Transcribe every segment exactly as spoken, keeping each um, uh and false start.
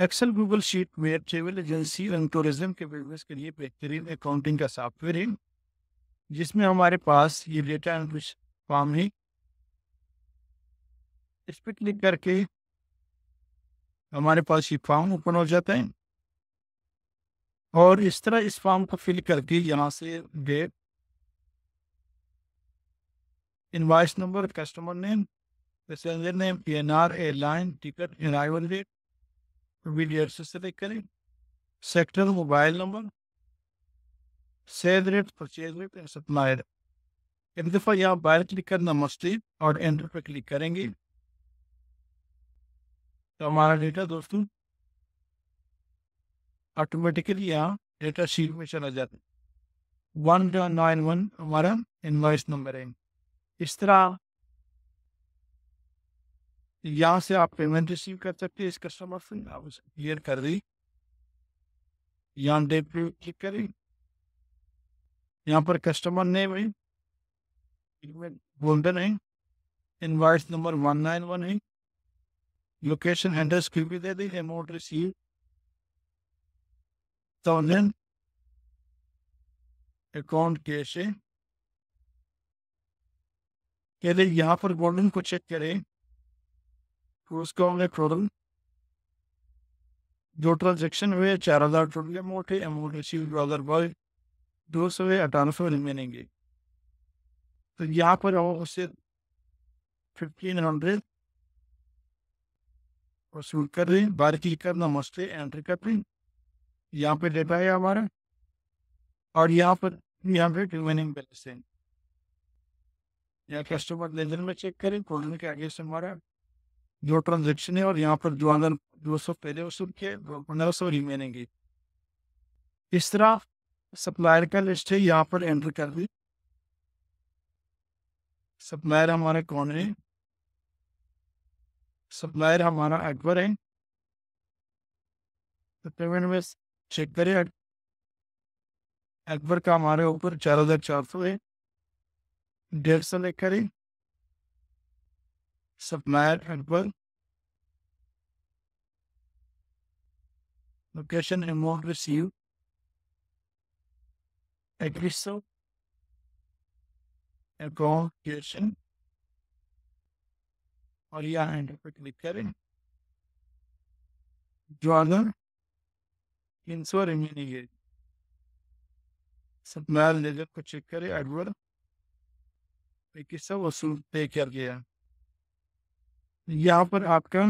Excel Google sheet में travel agency and tourism के business के लिए बेहतरीन अकाउंटिंग का सॉफ्टवेयर है, जिसमें हमारे पास ये डेटा एंड फॉर्म है। इस पर क्लिक करके हमारे पास ये फॉर्म ओपन हो जाता है और इस तरह इस फॉर्म को फिल करके यहाँ से date, invoice number, customer name, passenger name, P N R, airline, ticket, arrival date, video से सेलेक्ट करें, sector, mobile number, sale rate, purchase rate and supply rate. एक दफ़ा यहाँ बाहर क्लिक करना मस्ट है और एंटर पर क्लिक करेंगे तो हमारा डेटा दोस्तों ऑटोमेटिकली यहाँ डेटा शीट में चला जाता है। वन डॉ नाइन वन हमारा इनवॉइस नंबर है। इस तरह यहाँ से आप पेमेंट रिसीव कर सकते हैं। इस कस्टमर से आप उसे क्लियर कर दी, यहाँ डेट पे क्लिक करें, यहाँ पर कस्टमर नेम है, गोल्डन है, invoice number one nine one है, लोकेशन एड्रेस क्लिक भी दे दी, amount receive thousand, account cash है। कहते यहाँ पर गोल्डन को चेक करें तो उसको हमने टोटल जो ट्रांजेक्शन हुए चार हज़ार टोटल अमाउंट है, अमाउंट रिसीव दो हज़ार बाईस, दो सौ अठारह सौ रिमेनिंग है। तो यहाँ पर हम उससे फिफ्टीन हंड्रेड वसूल कर रहे हैं। बार क्लिक करना मस्ट है, एंट्री कर रहे हैं, यहाँ पर डेटा है हमारा और यहाँ पर यहाँ पे रिमेनिंग बैलेंस है। यहाँ कस्टमर लेनदेन में चेक करें, टोटल के आगे से हमारा जो ट्रांजेक्शन है और यहाँ पर दो हज़ार दो सौ पहले वसूल किए, पंद्रह सौ रिमेनिंग है। इस तरह सप्लायर का लिस्ट है, यहाँ पर एंटर कर दी सप्लायर हमारा कौन है। सप्लायर हमारा अकबर है। तो पेमेंट में चेक करें, अकबर का हमारे ऊपर चार हज़ार चार सौ है। डेढ़ सौ ले करें, supplier Akbar, location amount receive इक्कीस सौ, अकाउंट क्रिएशन और यहाँ एंटर पर क्लिक करें, जॉर्डन तीन सौ रिमेनिंग है। सप्लायर लेजर को चेक करें, एडवर्ड इक्कीस सौ वसूल पे कर गया। यहाँ पर आपका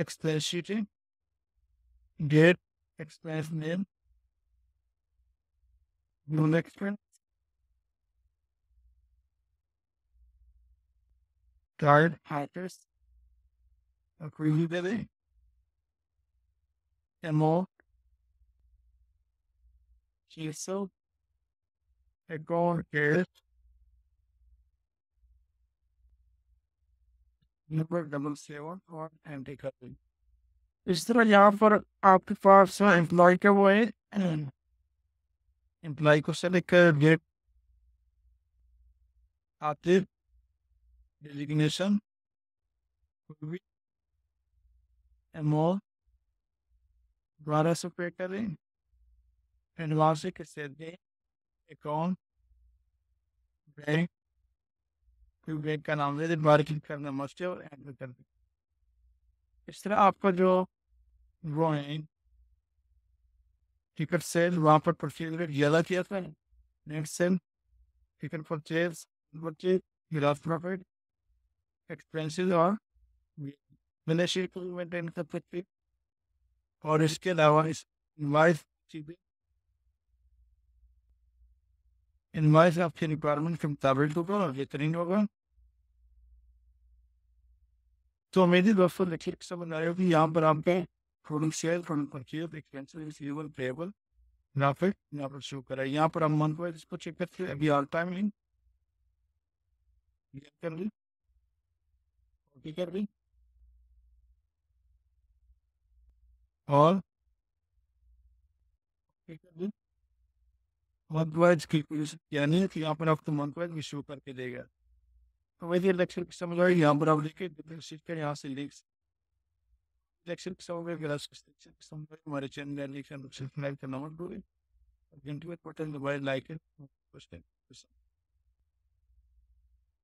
एक्सपेंस शीट है, date, expense name, non expense, टाइड हैकर्स अक्रीवी दे दें, अमाउंट छः सौ, account cash number double seven और एंट्री कर दें। इस तरह यहाँ पर आपके पास एम्प्लॉय का वो है, एम्प्लॉय को सेलेक्ट कर, डेट, आते, डेजिग्नेशन, अमाउंट बारह सौ पे करें, एडवांस कैसे दें, अकाउंट, बैंक, बैंक का नाम दे दे, बार क्लिक करना मस्ट है और एंटर कर दें। इस तरह आपका जो वो है टिकट सेल, वहाँ पर परचेज रेट ज़्यादा किया था, net sale, ticket purchase, purchase gross profit, expenses और बैलेंस शीट मेंटेन कर सकते हैं। और इसके अलावा इस इनवॉइस चीज़ें इनवॉइस आपके रिक्वायरमेंट के मुताबिक होगा और बेहतरीन होगा। तो मेरी दोस्तों लेक्चर समझ आए कि यहाँ पर आपके product sale, product purchase, expenses, receivable, payable, graphic यहाँ पर शो करा है। यहाँ पर हम मंथ वाइज इसको चेक करते हैं। अभी ऑल टाइम इन कर ली, ओके कर ली और ओके कर ली। मंथ वाइज की यानी कि यहाँ पर आपको मंथ वाइज भी शो करके देगा। तो वैसे लेक्चर की समझ आई, यहाँ पर आप देखिए यहाँ से links Excel somewhere grasses, somewhere हमारे चैनल लाइक करना मत भूलिए। घंटी में बटन दबाएं, लाइक करें,